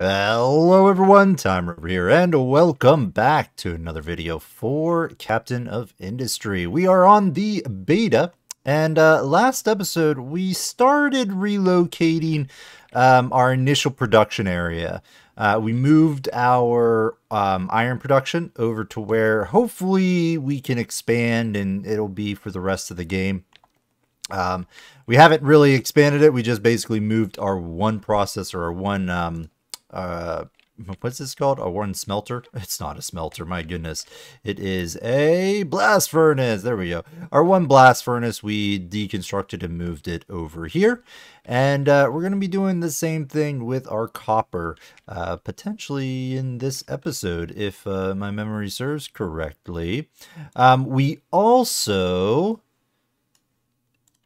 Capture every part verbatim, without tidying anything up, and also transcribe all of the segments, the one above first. Hello everyone, Tymerover here, and welcome back to another video for Captain of Industry. We are on the beta, and uh, last episode we started relocating um, our initial production area. Uh, we moved our um, iron production over to where hopefully we can expand and it'll be for the rest of the game. Um, we haven't really expanded it, we just basically moved our one processor, or one... Um, uh what's this called, a one smelter? It's not a smelter, my goodness, it is a blast furnace. There we go. Our one blast furnace we deconstructed and moved it over here, and uh we're going to be doing the same thing with our copper, uh potentially in this episode if uh, my memory serves correctly. Um we also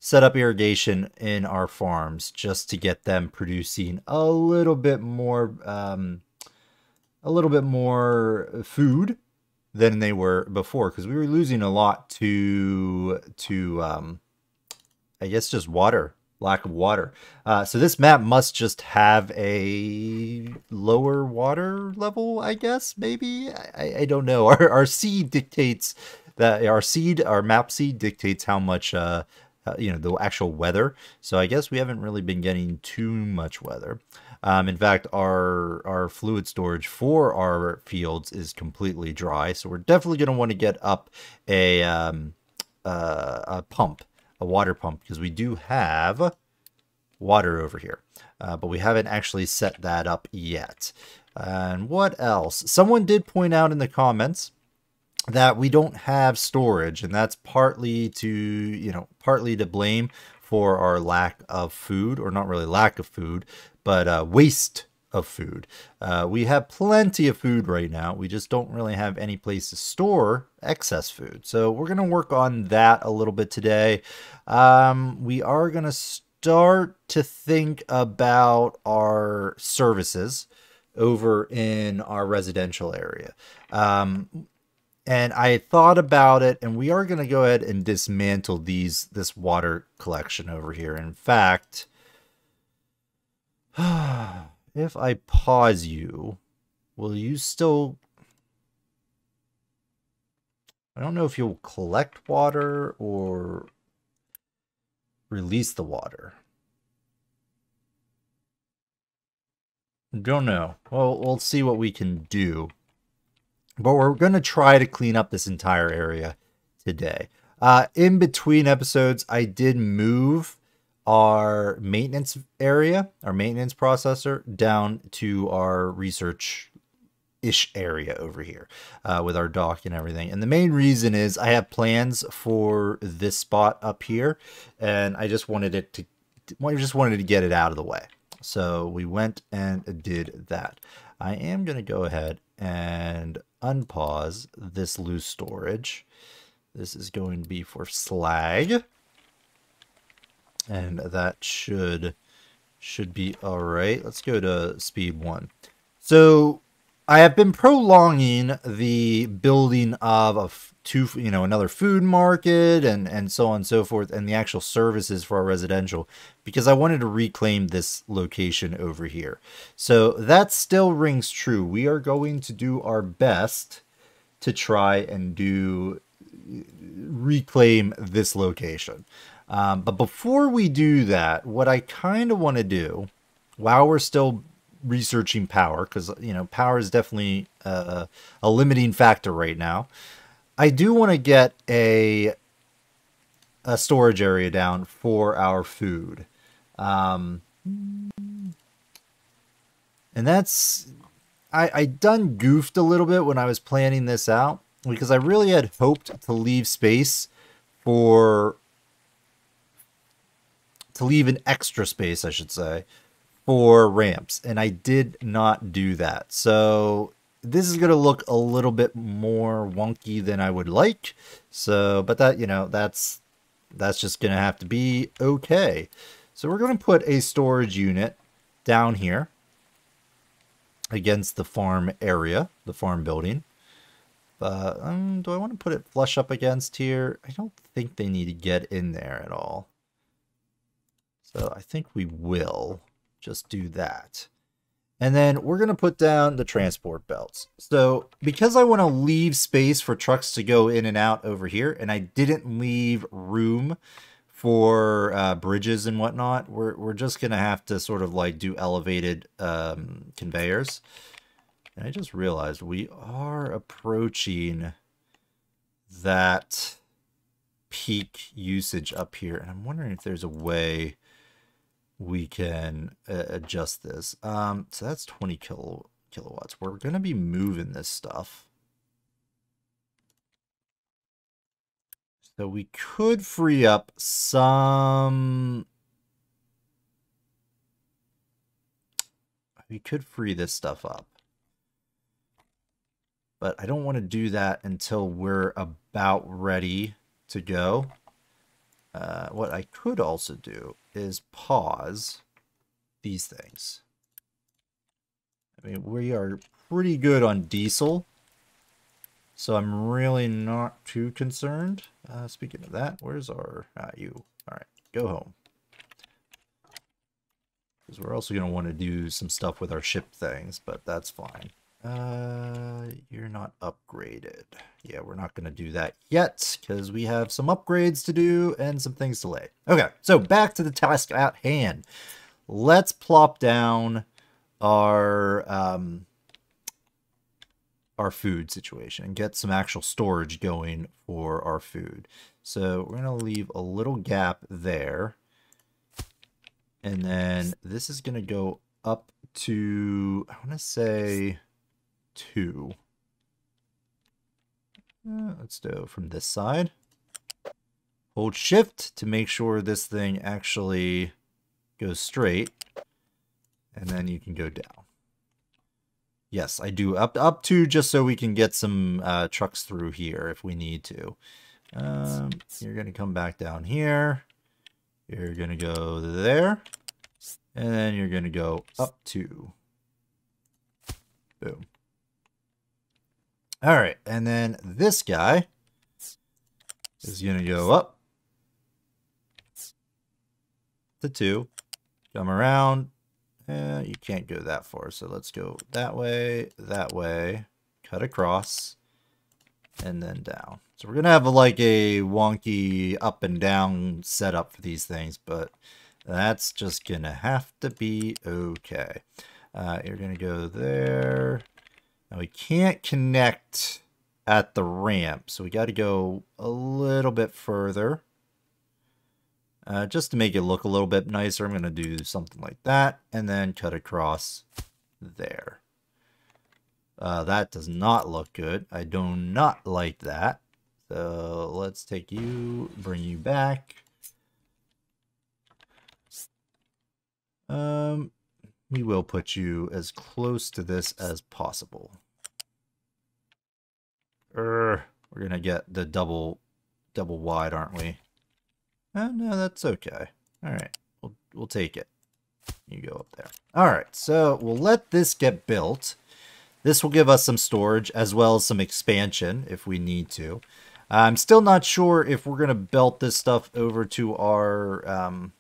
set up irrigation in our farms just to get them producing a little bit more, um, a little bit more food than they were before, because we were losing a lot to, to, um, I guess just water, lack of water. Uh, so this map must just have a lower water level, I guess, maybe, I, I don't know. Our, our seed dictates that our seed, our map seed dictates how much, uh, Uh, you know, the actual weather. So I guess we haven't really been getting too much weather. Um, in fact, our our fluid storage for our fields is completely dry. So we're definitely going to want to get up a, um, uh, a pump, a water pump, because we do have water over here. Uh, but we haven't actually set that up yet. And what else? Someone did point out in the comments that we don't have storage, and that's partly to, you know, partly to blame for our lack of food, or not really lack of food, but uh, waste of food. Uh, we have plenty of food right now. We just don't really have any place to store excess food. So we're going to work on that a little bit today. Um, we are going to start to think about our services over in our residential area. Um, And I thought about it, and we are going to go ahead and dismantle these this water collection over here. In fact, if I pause you, will you still... I don't know if you'll collect water or release the water. Don't know. Well, we'll see what we can do. But we're going to try to clean up this entire area today. Uh, in between episodes, I did move our maintenance area, our maintenance processor, down to our research-ish area over here uh, with our dock and everything. And the main reason is I have plans for this spot up here, and I just wanted it to, well, I just wanted to get it out of the way. So we went and did that. I am going to go ahead and unpause this loose storage. This is going to be for slag, and that should should be all right. Let's go to speed one. So I have been prolonging the building of a two, you know, another food market and and so on and so forth, and the actual services for our residential, because I wanted to reclaim this location over here. So that still rings true. We are going to do our best to try and do reclaim this location. Um, but before we do that, what I kind of want to do while we're still researching power, because, you know, power is definitely uh, a limiting factor right now. I do want to get a a storage area down for our food, um, and that's I, I done goofed a little bit when I was planning this out, because I really had hoped to leave space for to leave an extra space, I should say, for ramps, and I did not do that. So this is going to look a little bit more wonky than I would like. So, but that, you know, that's that's just going to have to be okay. So we're going to put a storage unit down here against the farm area, the farm building. But um, do I want to put it flush up against here? I don't think they need to get in there at all. So I think we will just do that. And then we're going to put down the transport belts. So because I want to leave space for trucks to go in and out over here, and I didn't leave room for uh, bridges and whatnot, we're, we're just going to have to sort of like do elevated um, conveyors. And I just realized we are approaching that peak usage up here. And I'm wondering if there's a way we can uh, adjust this. Um, so that's twenty kilowatts. We're going to be moving this stuff. So we could free up some. We could free this stuff up. But I don't want to do that until we're about ready to go. Uh, what I could also do is pause these things. I mean, we are pretty good on diesel, so I'm really not too concerned. Uh, speaking of that, where's our, uh, you? All right, go home. Because we're also going to want to do some stuff with our ship things, but that's fine. Uh, you're not upgraded. Yeah, we're not going to do that yet because we have some upgrades to do and some things to lay. Okay, so back to the task at hand. Let's plop down our um, our food situation and get some actual storage going for our food. So we're going to leave a little gap there. And then this is going to go up to, I want to say... two. Uh, let's do from this side. Hold shift to make sure this thing actually goes straight, and then you can go down. Yes, I do up up to just so we can get some uh, trucks through here if we need to. Um, you're gonna come back down here. You're gonna go there, and then you're gonna go up to. Boom. All right, and then this guy is going to go up to two, come around. Eh, you can't go that far, so let's go that way, that way, cut across, and then down. So we're going to have a, like a wonky up and down setup for these things, but that's just going to have to be okay. Uh, you're going to go there. Now we can't connect at the ramp, so we got to go a little bit further. Uh, just to make it look a little bit nicer, I'm going to do something like that, and then cut across there. Uh, that does not look good. I do not like that. So let's take you, bring you back. Um, we will put you as close to this as possible. We're gonna get the double double wide, aren't we? Oh no, that's okay. All right, we'll, we'll take it. You go up there. All right, so we'll let this get built. This will give us some storage as well as some expansion if we need to. I'm still not sure if we're gonna belt this stuff over to our um,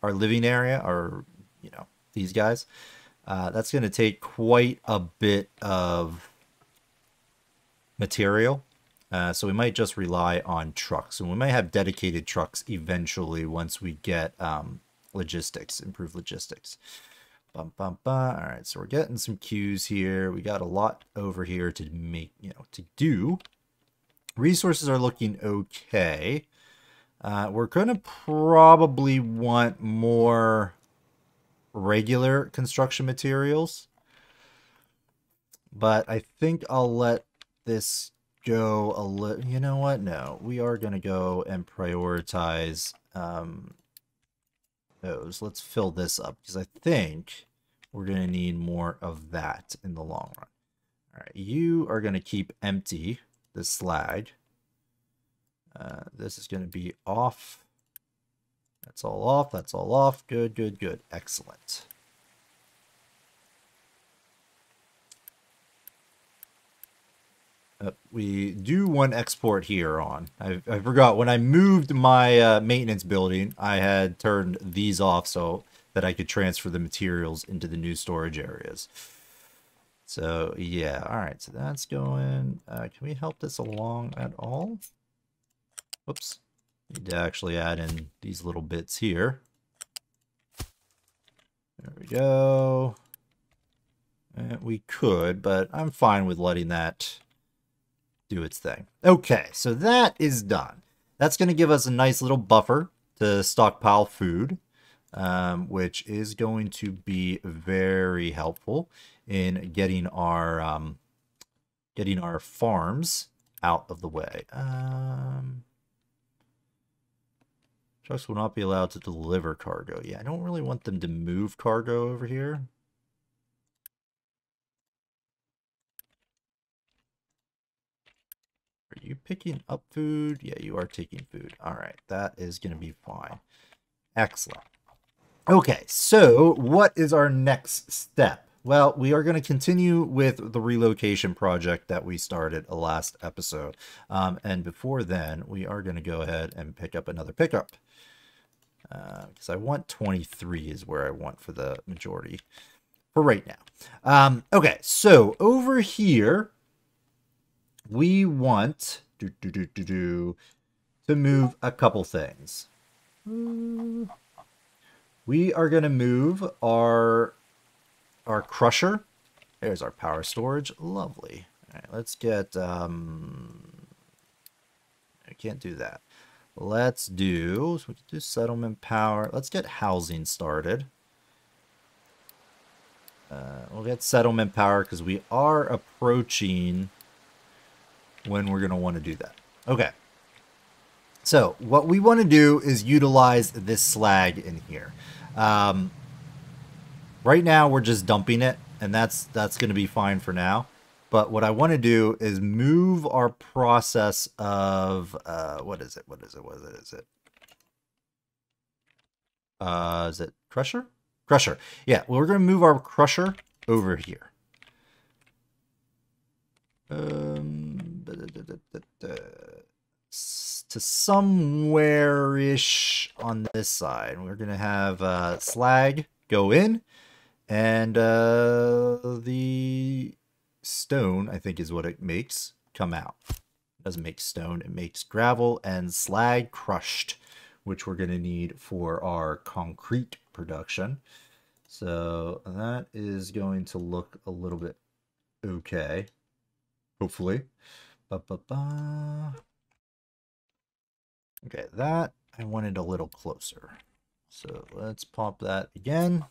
our living area, or you know, these guys. Uh, that's going to take quite a bit of material. Uh, so we might just rely on trucks, and we might have dedicated trucks eventually once we get um, logistics, improved logistics. Bum, bum, bum. All right, so we're getting some queues here. We got a lot over here to make, you know, to do. Resources are looking okay. Uh, we're going to probably want more regular construction materials, but I think I'll let this go a little. You know what? No, we are going to go and prioritize um, those. Let's fill this up because I think we're going to need more of that in the long run. All right, you are going to keep empty the slag. Uh, this is going to be off. That's all off. That's all off. Good, good, good. Excellent. Uh, we do one export here on. I, I forgot when I moved my uh, maintenance building, I had turned these off. So that I could transfer the materials into the new storage areas. So yeah, all right, so that's going. Uh, can we help this along at all? Oops, need to actually add in these little bits here. There we go. And we could, but I'm fine with letting that do its thing. Okay, so that is done. That's going to give us a nice little buffer to stockpile food, um, which is going to be very helpful in getting our um, getting our farms out of the way. Um, trucks will not be allowed to deliver cargo. Yeah, I don't really want them to move cargo over here. Are you picking up food? Yeah, you are taking food. All right, that is going to be fine. Excellent. Okay, so what is our next step? Well, we are going to continue with the relocation project that we started last episode. Um, and before then, we are going to go ahead and pick up another pickup. Because uh, I want twenty-three is where I want for the majority for right now. Um, okay, so over here, we want do, do, do, do, do, to move a couple things. We are going to move our... our crusher. There's our power storage. Lovely. All right, let's get um I can't do that. Let's do so we can do settlement power. Let's get housing started. Uh, we'll get settlement power because we are approaching when we're gonna want to do that. Okay. So what we want to do is utilize this slag in here. Um Right now, we're just dumping it, and that's that's going to be fine for now. But what I want to do is move our process of... Uh, what is it? What is it? What is it? Is it, uh, is it crusher? Crusher. Yeah, well, we're going to move our crusher over here. Um, da, da, da, da, da, to somewhere-ish on this side. We're going to have uh, slag go in. And uh, the stone, I think, is what it makes come out. It doesn't make stone. It makes gravel and slag crushed, which we're going to need for our concrete production. So that is going to look a little bit okay, hopefully. Ba, ba, ba. Okay, that I wanted a little closer. So let's pop that again.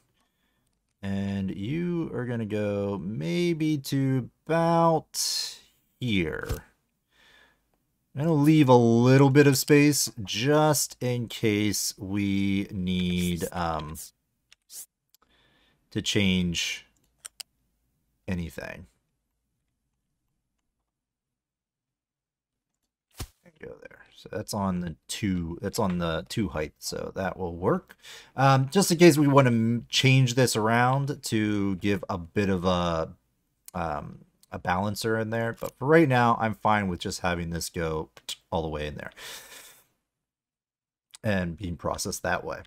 And you are going to go maybe to about here. I'm going to leave a little bit of space just in case we need um, to change anything. Go there. So that's on the two, that's on the two height, so that will work. Um, just in case we want to change this around to give a bit of a, um, a balancer in there. But for right now, I'm fine with just having this go all the way in there and being processed that way.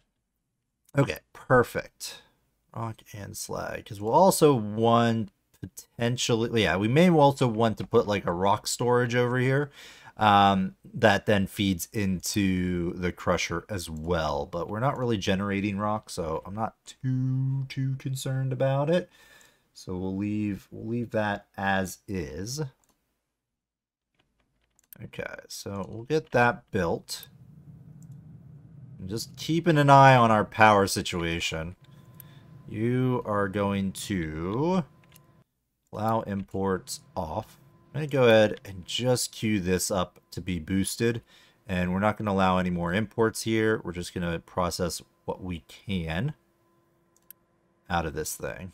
Okay, perfect. Rock and slag, because we'll also want potentially, yeah, we may also want to put like a rock storage over here. Um, that then feeds into the crusher as well, but we're not really generating rock, so I'm not too too concerned about it. So we'll leave we'll leave that as is. Okay, so we'll get that built. I'm just keeping an eye on our power situation. You are going to allow imports off. I'm going to go ahead and just queue this up to be boosted, and we're not going to allow any more imports here. We're just going to process what we can out of this thing.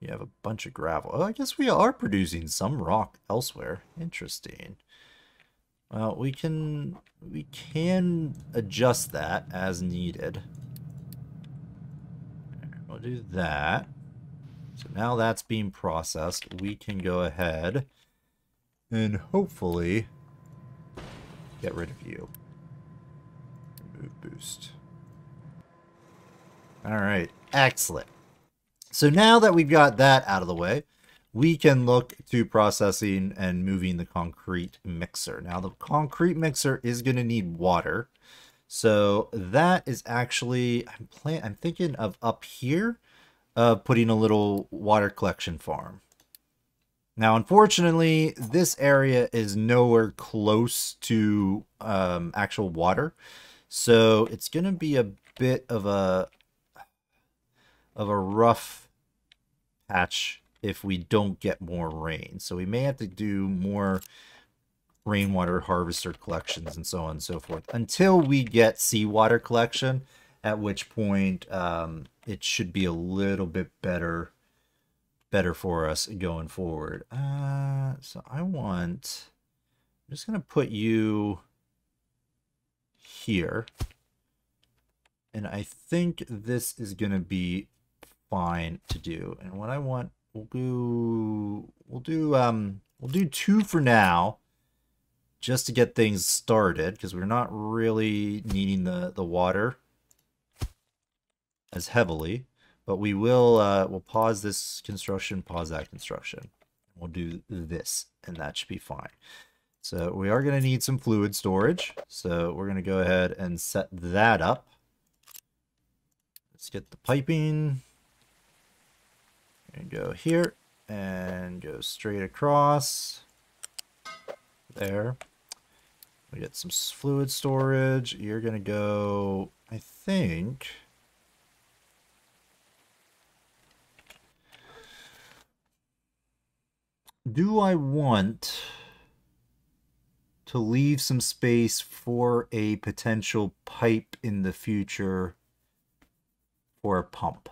You have a bunch of gravel. Oh, I guess we are producing some rock elsewhere. Interesting. Well, we can we can adjust that as needed. We'll do that. So now that's being processed. We can go ahead and hopefully get rid of you. move boost. All right, excellent. So now that we've got that out of the way, we can look to processing and moving the concrete mixer. Now the concrete mixer is going to need water. So that is actually, I'm plan I'm thinking of up here, of uh, putting a little water collection farm. Now, unfortunately, this area is nowhere close to um, actual water. So it's going to be a bit of a, of a rough patch if we don't get more rain. So we may have to do more rainwater harvester collections and so on and so forth until we get seawater collection, at which point um, it should be a little bit better better for us going forward. Uh, so I want, I'm just going to put you here. And I think this is going to be fine to do. And what I want, we'll do, we'll do, um, we'll do two for now, just to get things started, because we're not really needing the, the water as heavily, but we will, uh, we'll pause this construction, pause that construction. We'll do this, and that should be fine. So we are going to need some fluid storage. So we're going to go ahead and set that up. Let's get the piping and go here and go straight across there. We get some fluid storage. You're going to go, I think, do I want to leave some space for a potential pipe in the future for a pump?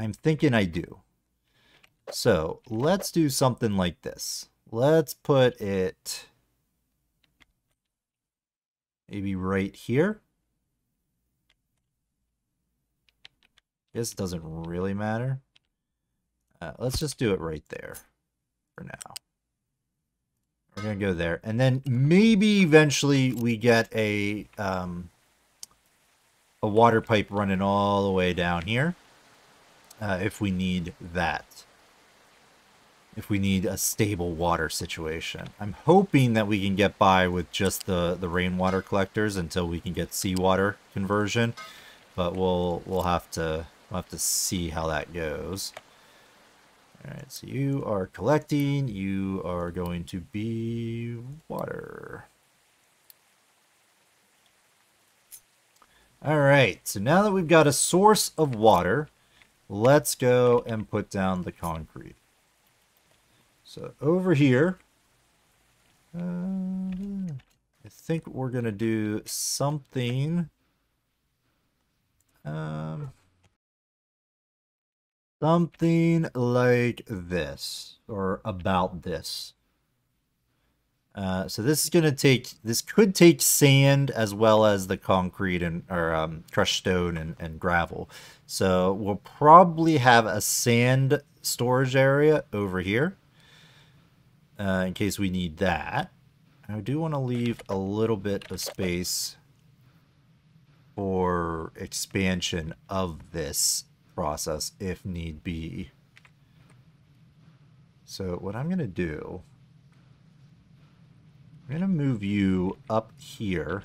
I'm thinking I do. So let's do something like this. Let's put it maybe right here. This doesn't really matter. Uh, let's just do it right there for now. We're going to go there. And then maybe eventually we get a, um, a water pipe running all the way down here. Uh, if we need that. If we need a stable water situation. I'm hoping that we can get by with just the, the rainwater collectors until we can get seawater conversion. But we'll we'll have to we'll have to see how that goes. Alright, so you are collecting, you are going to be water. Alright, so now that we've got a source of water, let's go and put down the concrete. So over here, uh, I think we're going to do something, um, something like this, or about this. Uh, so this is going to take, this could take sand as well as the concrete and, or um, crushed stone and, and gravel. So we'll probably have a sand storage area over here. Uh, in case we need that. I do want to leave a little bit of space for expansion of this process if need be. So what I'm going to do, I'm going to move you up here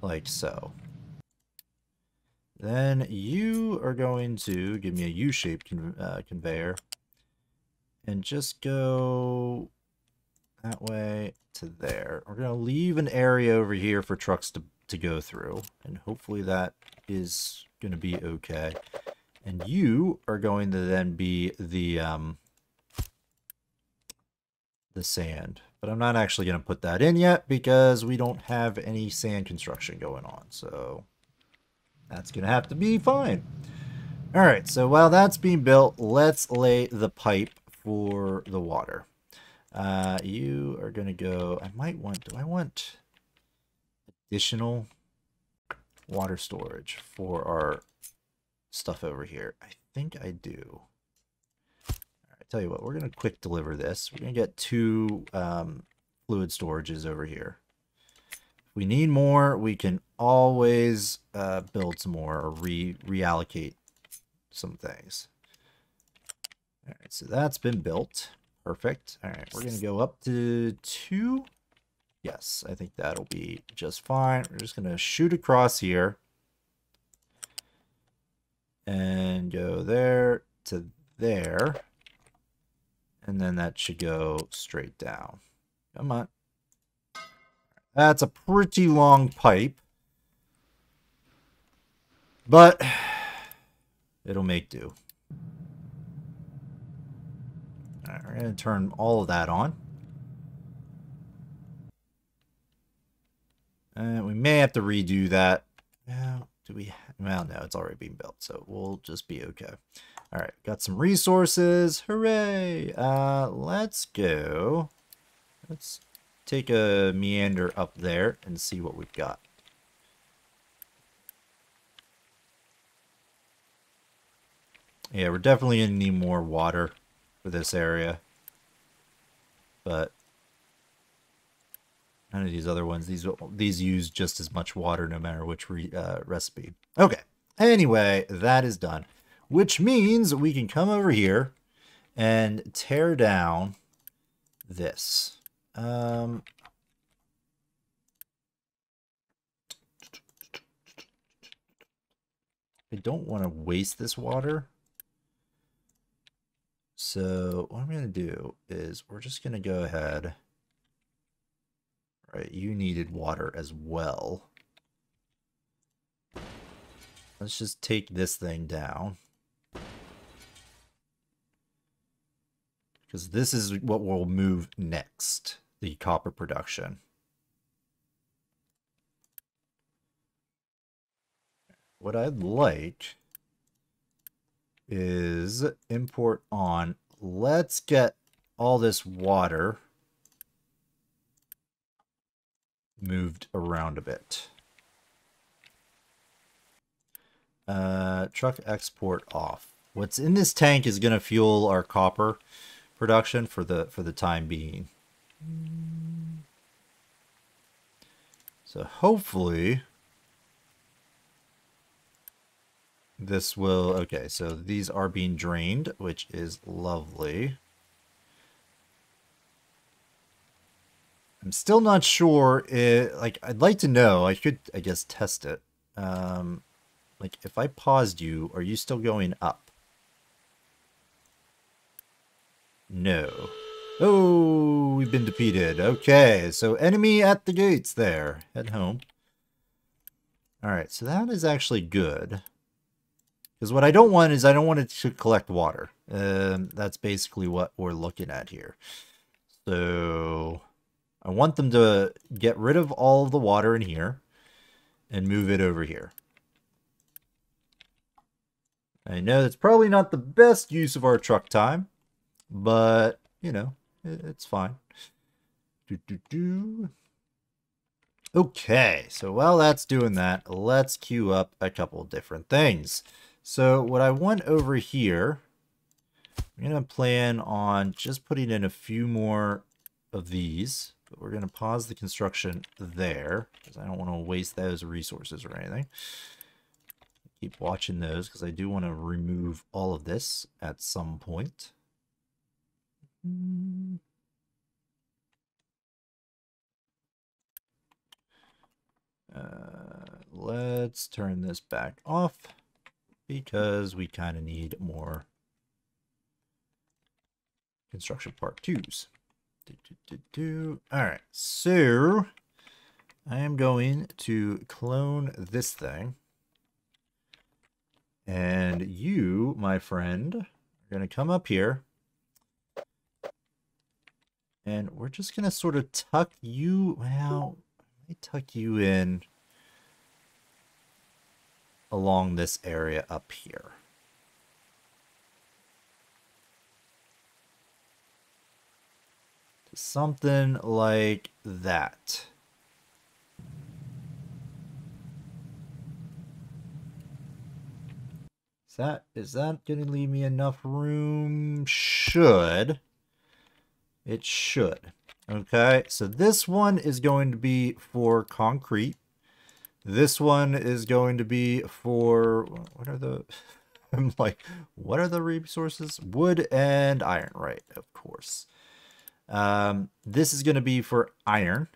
like so. Then you are going to give me a U-shaped con uh, conveyor. And just go that way to there. We're going to leave an area over here for trucks to, to go through. And hopefully that is going to be okay. And you are going to then be the, um, the sand. But I'm not actually going to put that in yet because we don't have any sand construction going on. So that's going to have to be fine. All right. So while that's being built, let's lay the pipe for the water. Uh, you are going to go, I might want, do I want additional water storage for our stuff over here? I think I do. I tell you what, we're going to quick deliver this. We're going to get two um, fluid storages over here. If we need more, we can always uh, build some more or re reallocate some things. All right, so that's been built. Perfect. All right, we're going to go up to two. Yes, I think that'll be just fine. We're just going to shoot across here and go there to there. And then that should go straight down. Come on. That's a pretty long pipe, but it'll make do. All right, we're going to turn all of that on. And we may have to redo that. Now, do we? Well, no, it's already being built, so we'll just be okay. All right, got some resources. Hooray! Uh, let's go. Let's take a meander up there and see what we've got. Yeah, we're definitely going to need more water for this area. But none of these other ones, these these use just as much water no matter which re, uh, recipe. Okay, anyway, that is done. Which means we can come over here and tear down this. Um, I don't want to waste this water. So what I'm going to do is we're just going to go ahead. All right, you needed water as well. Let's just take this thing down, because this is what we'll move next, the copper production. What I'd like is import on. Let's get all this water moved around a bit. Uh, truck export off. What's in this tank is going to fuel our copper production for the for the time being. So hopefully this will. Okay, so these are being drained, which is lovely. I'm still not sure it, like, I'd like to know. I could, I guess, test it. Um, like, if I paused you, are you still going up? No. Oh, we've been defeated. Okay, so enemy at the gates there. Head home. All right, so that is actually good. Because what I don't want is I don't want it to collect water. Um, that's basically what we're looking at here. So I want them to get rid of all of the water in here and move it over here. I know that's probably not the best use of our truck time, but, you know, it's fine. Do, do, do. Okay, so while that's doing that, let's queue up a couple different things. So what I want over here, I'm going to plan on just putting in a few more of these. But we're going to pause the construction there because I don't want to waste those resources or anything. Keep watching those because I do want to remove all of this at some point. Uh, let's turn this back off because we kind of need more construction part twos. Do, do, do, do. All right, so I am going to clone this thing. And you, my friend, are going to come up here. And we're just going to sort of tuck you. Well, let me tuck you in along this area up here. Something like that. Is that, is that going to leave me enough room? Should. It should. Okay, so this one is going to be for concrete. This one is going to be for, what are the, I'm like, what are the resources? Wood and iron, right, of course. Um, this is going to be for iron.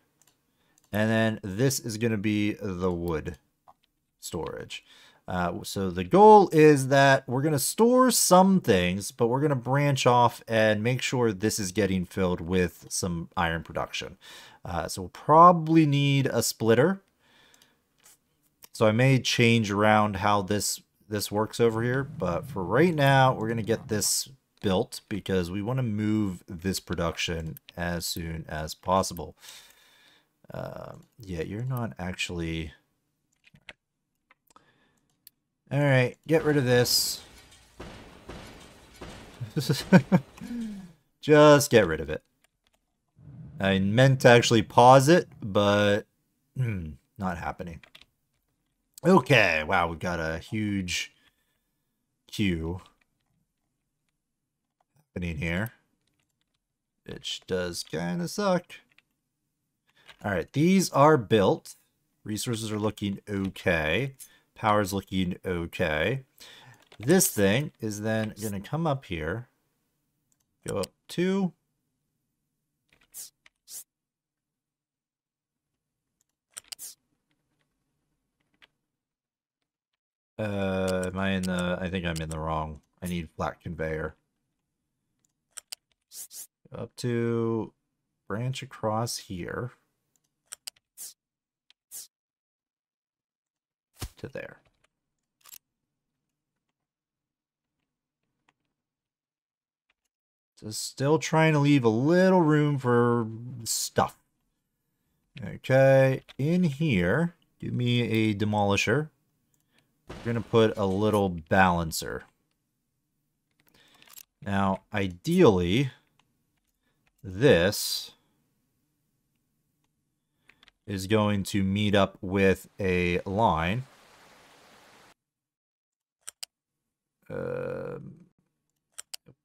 And then this is going to be the wood storage. Uh, so the goal is that we're going to store some things, but we're going to branch off and make sure this is getting filled with some iron production. Uh, so we'll probably need a splitter. So I may change around how this, this works over here, but for right now, we're going to get this built because we want to move this production as soon as possible. Uh, yeah, you're not actually... All right, get rid of this. Just get rid of it. I meant to actually pause it, but hmm, not happening. Okay, wow, we've got a huge queue happening here, which does kind of suck. All right, these are built. Resources are looking okay. Power's looking okay. This thing is then going to come up here. Go up two. Uh, am I in the... I think I'm in the wrong. I need flat conveyor. Up to... Branch across here. To there. Just still trying to leave a little room for stuff. Okay, in here, give me a demolisher. We're gonna put a little balancer. Now, ideally, this is going to meet up with a line. Uh,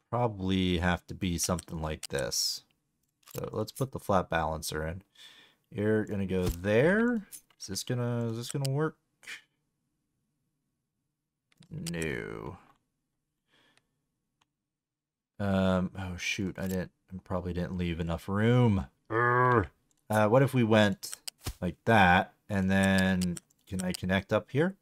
probably have to be something like this. So let's put the flat balancer in. You're gonna go there. Is this gonna is this gonna work? No. Um. Oh shoot! I didn't. I probably didn't leave enough room. Uh, what if we went like that? And then can I connect up here?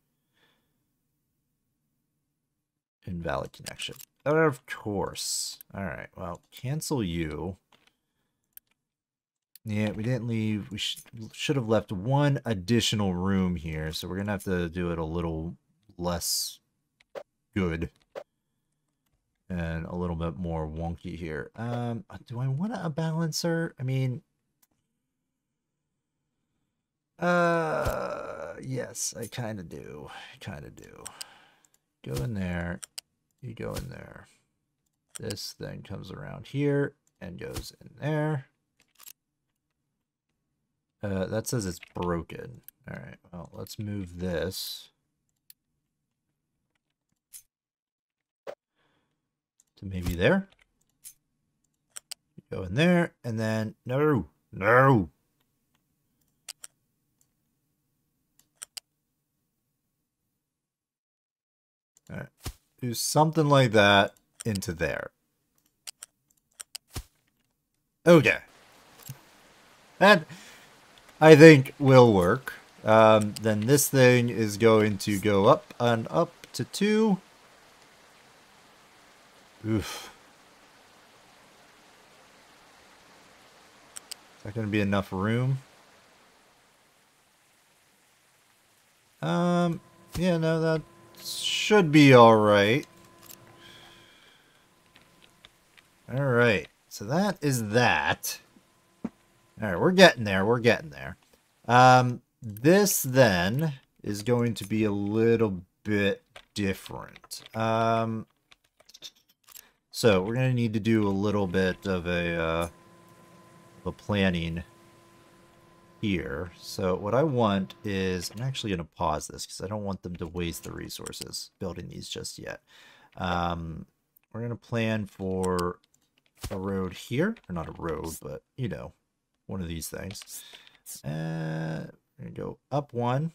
Invalid connection. Of course. All right. Well, cancel you. Yeah, we didn't leave. We sh should have left one additional room here. So we're going to have to do it a little less good. And a little bit more wonky here. Um, do I want a balancer? I mean... Uh, yes, I kind of do. I kind of do. Go in there. You go in there. This thing comes around here and goes in there. Uh, that says it's broken. All right, well, let's move this to maybe there. Go in there, and then no, no. All right, do something like that into there. Okay, that I think will work. Um, then this thing is going to go up and up to two. Oof. Is that going to be enough room? Um, yeah, no, that should be all right. All right. So that is that. All right, we're getting there. We're getting there. Um, this then is going to be a little bit different. Um, So we're going to need to do a little bit of a, uh, of a planning here. So what I want is, I'm actually going to pause this because I don't want them to waste the resources building these just yet. Um, we're going to plan for a road here, or not a road, but you know, one of these things. And uh, go up one,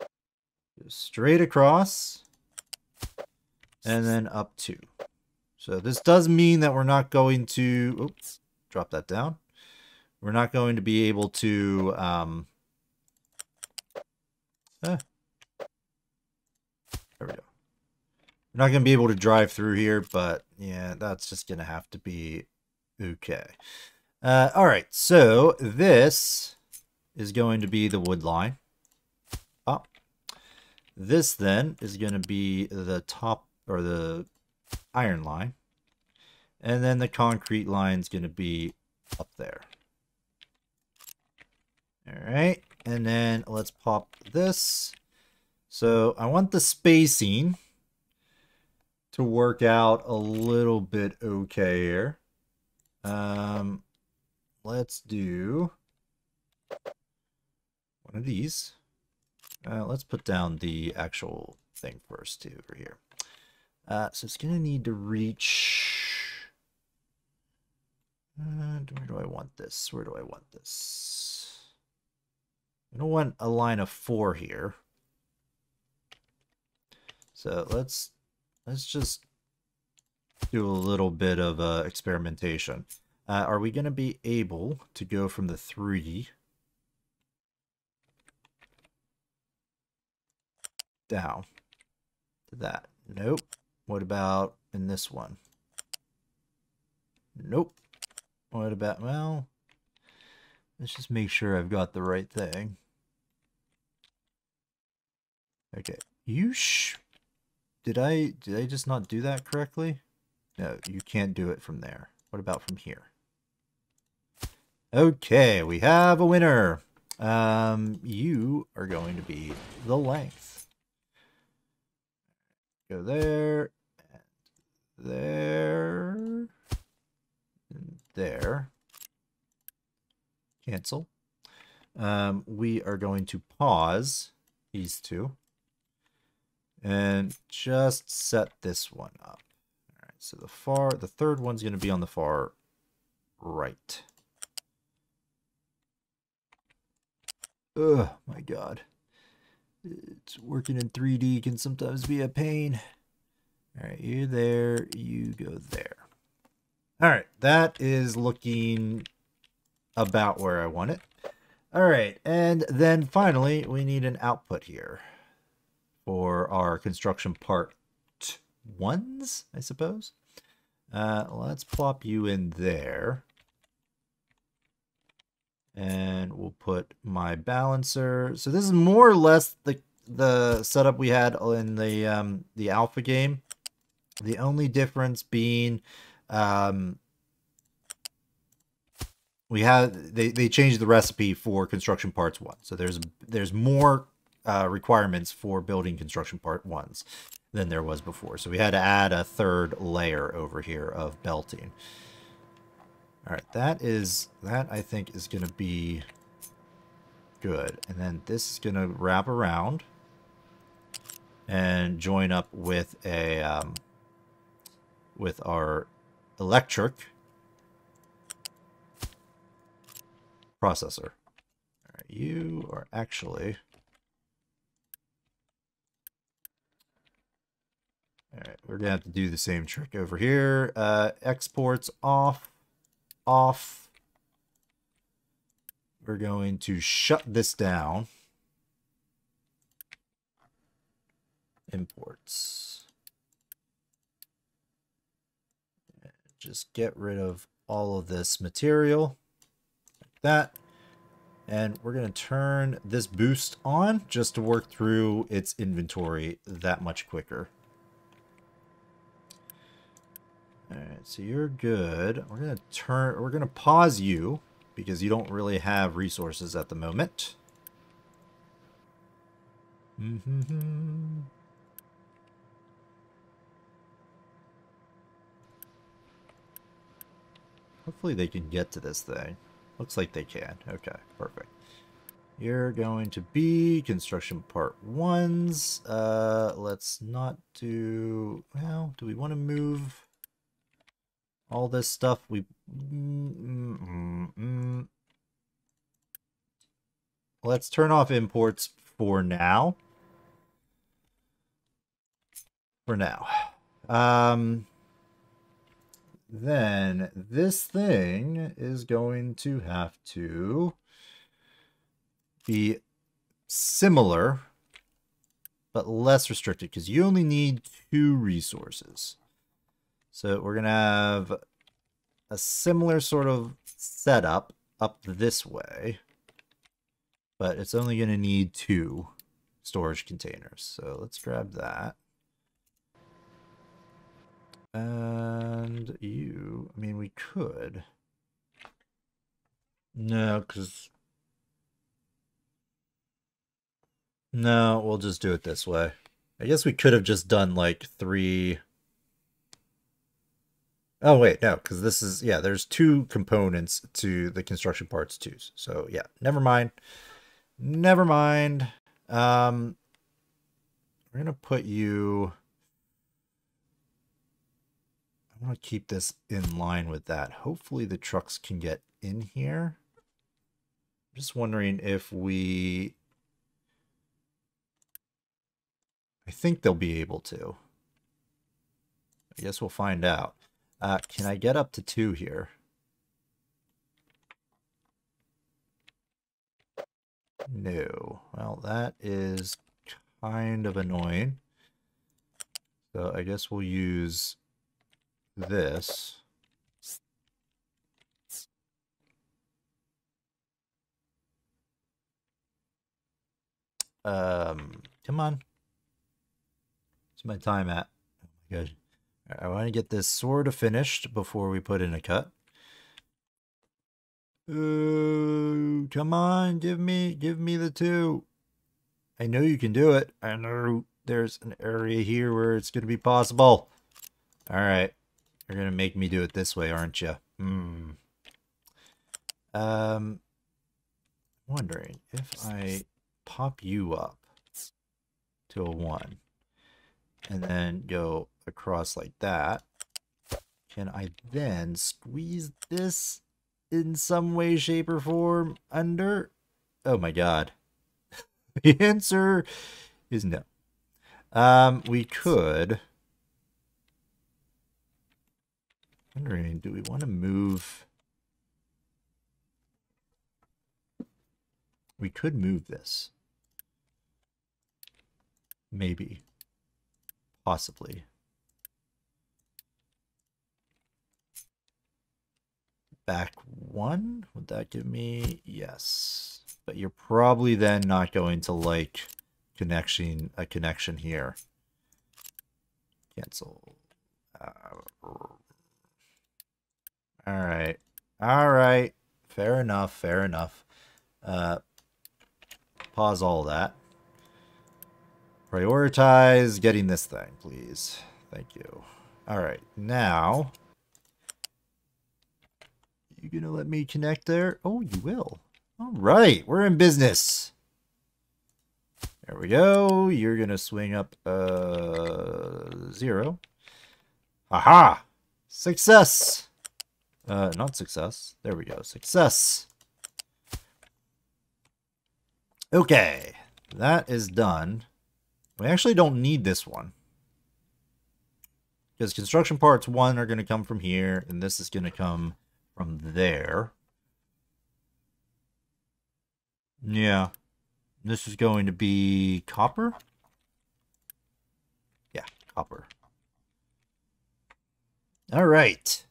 go straight across, and then up two. So this does mean that we're not going to, oops, drop that down. We're not going to be able to, um, eh, there we go. We're not going to be able to drive through here, but yeah, that's just going to have to be okay. Uh, all right, so this is going to be the wood line. Oh, this then is going to be the top or the iron line, and then the concrete line is going to be up there. All right, and then let's pop this. So I want the spacing to work out a little bit okay here. Um, let's do one of these. Uh, let's put down the actual thing first too, over here. Uh, so it's going to need to reach, uh, where do I want this? Where do I want this? I don't want a line of four here. So let's, let's just do a little bit of uh, experimentation. Uh, are we going to be able to go from the three down to that? Nope. What about in this one? Nope. What about, well, let's just make sure I've got the right thing. Okay. You sh... Did I, did I just not do that correctly? No, you can't do it from there. What about from here? Okay, we have a winner. Um, you are going to be the length. Go there, and there, and there. Cancel. Um, we are going to pause these two. And just set this one up. All right, so the far, the third one's going to be on the far right. Oh my God. It's working in three D can sometimes be a pain. All right, you're there, you go there. All right, that is looking about where I want it. All right, and then finally, we need an output here. For our construction part ones, I suppose. Uh, let's plop you in there. And we'll put my balancer. So this is more or less the, the setup we had in the, um, the alpha game. The only difference being um, we have, they, they changed the recipe for construction parts one. So there's, there's more Uh, requirements for building construction part ones than there was before. So we had to add a third layer over here of belting. All right, that is, that I think is going to be good. And then this is going to wrap around and join up with a, um, with our electric processor. All right, you are actually... All right, we're going to have to do the same trick over here. Uh, exports off, off. We're going to shut this down. Imports. Just get rid of all of this material like that. And we're going to turn this boost on just to work through its inventory that much quicker. All right, so you're good. We're gonna turn. We're gonna pause you because you don't really have resources at the moment. Mm-hmm. Hopefully they can get to this thing. Looks like they can. Okay, perfect. You're going to be construction part ones. Uh, let's not do. Well, do we want to move all this stuff we mm, mm, mm. Let's turn off imports for now. For now. Um, then this thing is going to have to be similar, but less restricted, because you only need two resources. So we're going to have a similar sort of setup up this way, but it's only going to need two storage containers. So let's grab that. And you, I mean, we could. No, because. No, we'll just do it this way. I guess we could have just done like three. Oh, wait, no, because this is, yeah, there's two components to the construction parts too. So, yeah, never mind. Never mind. Um, we're going to put you. I'm going to keep this in line with that. Hopefully the trucks can get in here. I'm just wondering if we... I think they'll be able to. I guess we'll find out. Uh, can I get up to two here? No. Well, that is kind of annoying. So I guess we'll use... this. Um, come on. What's my time at? Good. I want to get this sort of finished before we put in a cut. Ooh, come on, give me, give me the two. I know you can do it. I know there's an area here where it's going to be possible. All right. You're going to make me do it this way, aren't you? Mm. Um, wondering if I pop you up to a one and then go across like that, can I then squeeze this in some way, shape, or form under? Oh my God. The answer is no. Um, we could... wondering, do we want to move? We could move this. Maybe. Possibly. Back one? Would that give me? Yes. But you're probably then not going to like connection, a connection here. Cancel. Uh, All right. All right. Fair enough. Fair enough. Uh, pause all that. Prioritize getting this thing, please. Thank you. All right. Now, you gonna let me connect there? Oh, you will. All right. We're in business. There we go. You're gonna swing up uh, zero. Aha! Success! Uh, not success. There we go. Success. Okay. That is done. We actually don't need this one. Because construction parts one are going to come from here, and this is going to come from there. Yeah. This is going to be copper? Yeah, copper. All right.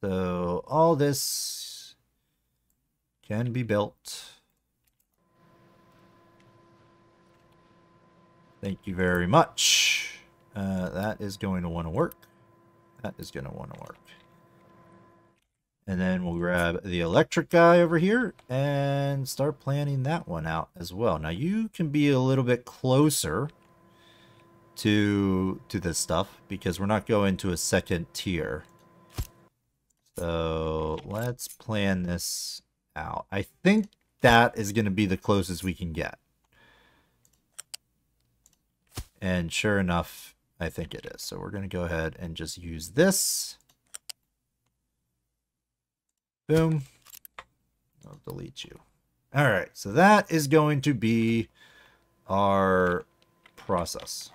So all this can be built. Thank you very much. Uh, that is going to want to work. That is going to want to work. And then we'll grab the electric guy over here and start planning that one out as well. Now you can be a little bit closer to, to this stuff because we're not going to a second tier. So let's plan this out. I think that is going to be the closest we can get. And sure enough, I think it is. So we're going to go ahead and just use this. Boom. I'll delete you. All right. So that is going to be our process.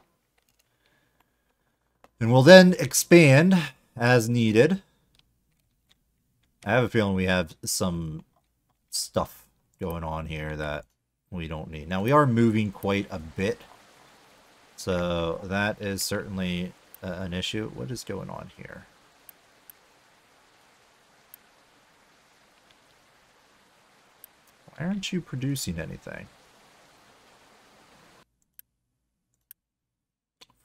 And we'll then expand as needed. I have a feeling we have some stuff going on here that we don't need. Now, we are moving quite a bit. So that is certainly uh, an issue. What is going on here? Why aren't you producing anything?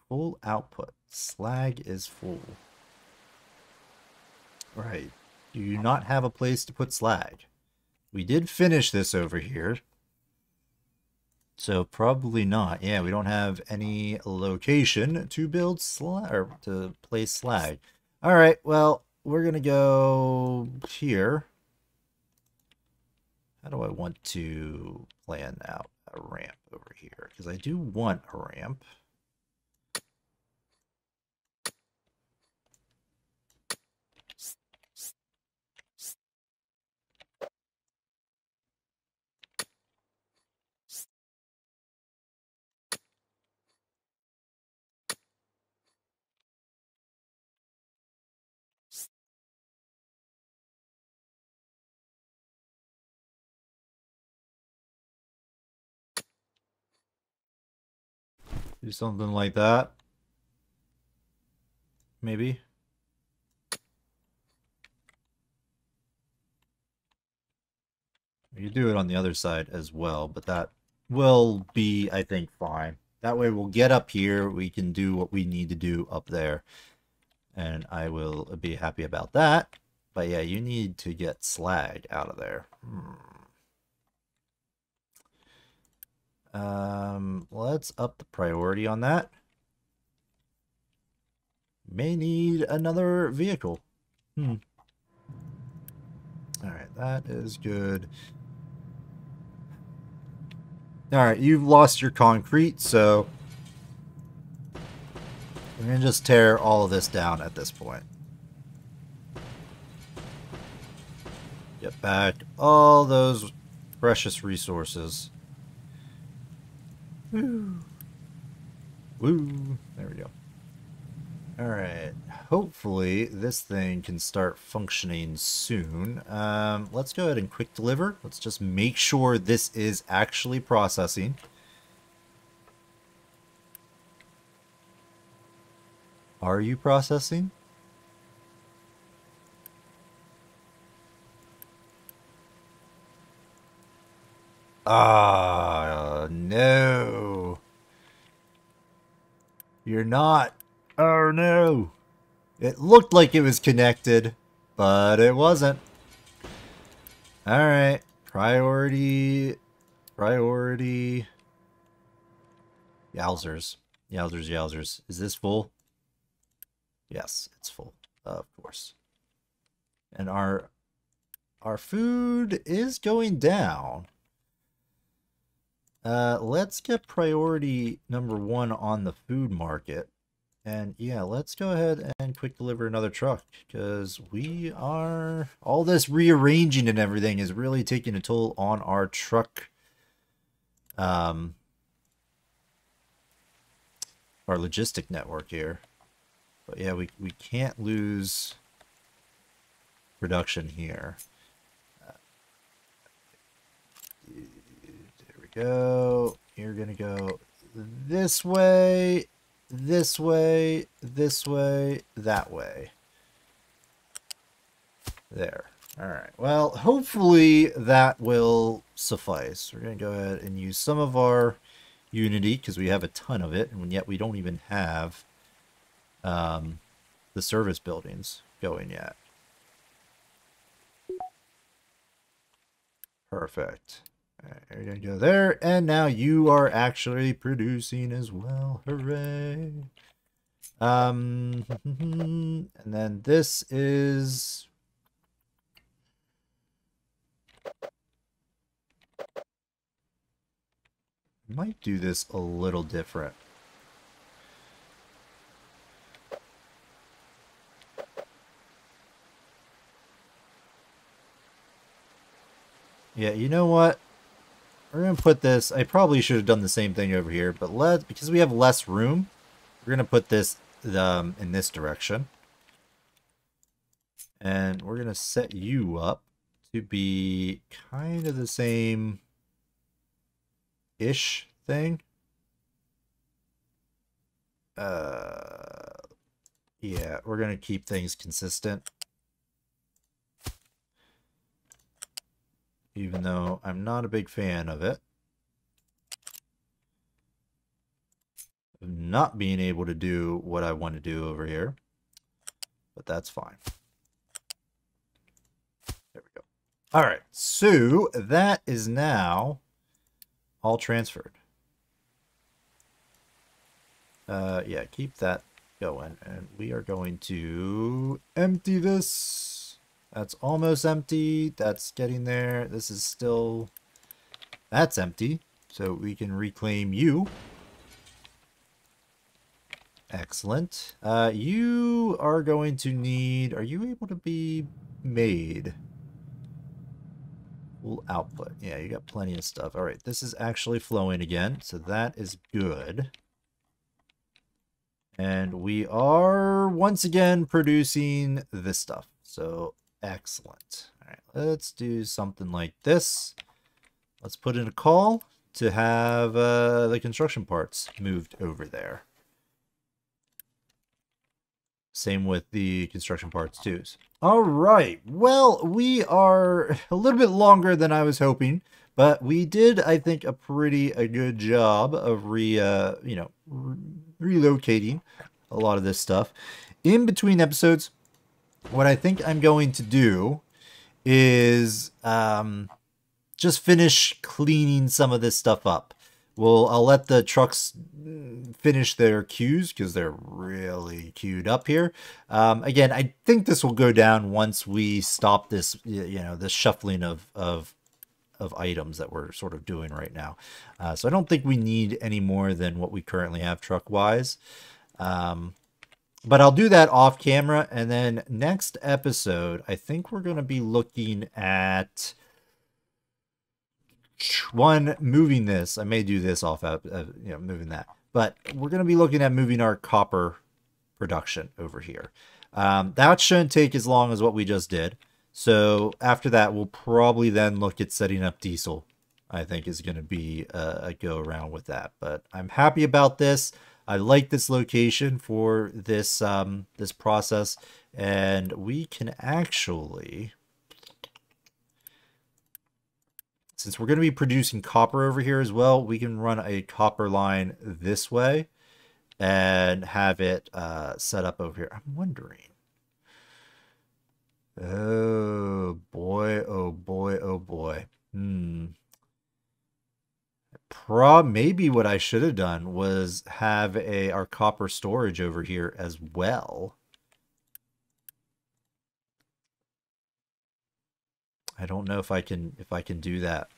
Full output. Slag is full. Right. Do you not have a place to put slag? We did finish this over here. So probably not. Yeah, we don't have any location to build slag or to place slag. All right, well, we're going to go here. How do I want to plan out a ramp over here? Because I do want a ramp. Do something like that. Maybe. You do it on the other side as well, but that will be, I think, fine. That way we'll get up here. We can do what we need to do up there. And I will be happy about that. But yeah, you need to get slag out of there. Hmm. Um, let's up the priority on that. May need another vehicle. Hmm. All right, that is good. All right, you've lost your concrete, so we're going to just tear all of this down at this point. Get back all those precious resources. Woo. Woo. There we go. Alright. Hopefully this thing can start functioning soon. Um, let's go ahead and quick deliver. Let's just make sure this is actually processing. Are you processing? Ah, uh, no. You're not. Oh, no. It looked like it was connected, but it wasn't. All right. Priority. Priority. Yowzers. Yowzers, yowzers. Is this full? Yes, it's full. Of course. And our, our food is going down. Uh, let's get priority number one on the food market. And yeah, let's go ahead and quick deliver another truck because we are... All this rearranging and everything is really taking a toll on our truck. Um, our logistic network here. But yeah, we, we can't lose production here. Go, you're gonna go this way, this way, this way, that way. There. All right, well, hopefully that will suffice. We're gonna go ahead and use some of our unity because we have a ton of it, and yet we don't even have um, the service buildings going yet. Perfect. Alright, we're gonna go there, and now you are actually producing as well. Hooray! Um, and then this is might do this a little different. Yeah, you know what? We're going to put this... I probably should have done the same thing over here, but let's, because we have less room, we're going to put this um, in this direction. And we're going to set you up to be kind of the same-ish thing. Uh, yeah, we're going to keep things consistent. Even though I'm not a big fan of it. Of not being able to do what I want to do over here. But that's fine. There we go. Alright, so that is now all transferred. Uh, yeah, keep that going. And we are going to empty this. That's almost empty. That's getting there. This is still... That's empty. So we can reclaim you. Excellent. Uh, you are going to need... Are you able to be made? Full output. Yeah, you got plenty of stuff. All right, this is actually flowing again. So that is good. And we are once again producing this stuff. So... Excellent. All right, let's do something like this. Let's put in a call to have uh, the construction parts moved over there. Same with the construction parts too. All right. Well, we are a little bit longer than I was hoping, but we did, I think, a pretty a good job of re uh, you know re relocating a lot of this stuff in between episodes. What I think I'm going to do is um, just finish cleaning some of this stuff up. Well, I'll let the trucks finish their queues because they're really queued up here. Um, again, I think this will go down once we stop this, you know, this shuffling of, of, of items that we're sort of doing right now. Uh, so I don't think we need any more than what we currently have truck-wise. Um, But I'll do that off camera, and then next episode, I think we're going to be looking at one moving this. I may do this off, of, you know, moving that. But we're going to be looking at moving our copper production over here. Um, that shouldn't take as long as what we just did. So after that, we'll probably then look at setting up diesel. I think is going to be a, a go around with that. But I'm happy about this. I like this location for this um, this process, and we can actually, since we're going to be producing copper over here as well, we can run a copper line this way and have it uh, set up over here. I'm wondering. Oh boy! Oh boy! Oh boy! Hmm. Pro maybe what I should have done was have a our copper storage over here as well. I don't know if I can if I can do that.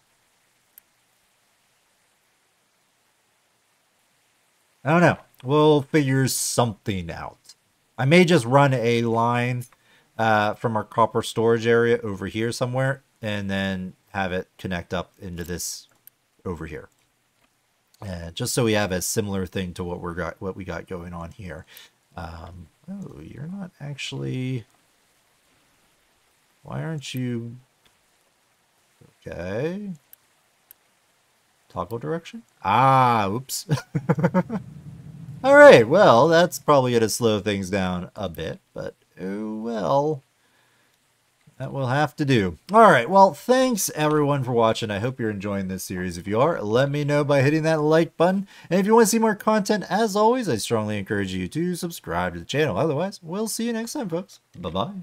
I don't know. We'll figure something out. I may just run a line uh, from our copper storage area over here somewhere, and then have it connect up into this over here. Uh, just so we have a similar thing to what we're got, what we got going on here. Um, oh, you're not actually. Why aren't you? Okay. Toggle direction. Ah, oops. All right. Well, that's probably going to slow things down a bit, but oh well. That will have to do. All right. Well, thanks everyone for watching. I hope you're enjoying this series. If you are, let me know by hitting that like button. And if you want to see more content, as always, I strongly encourage you to subscribe to the channel. Otherwise, we'll see you next time, folks. Bye-bye.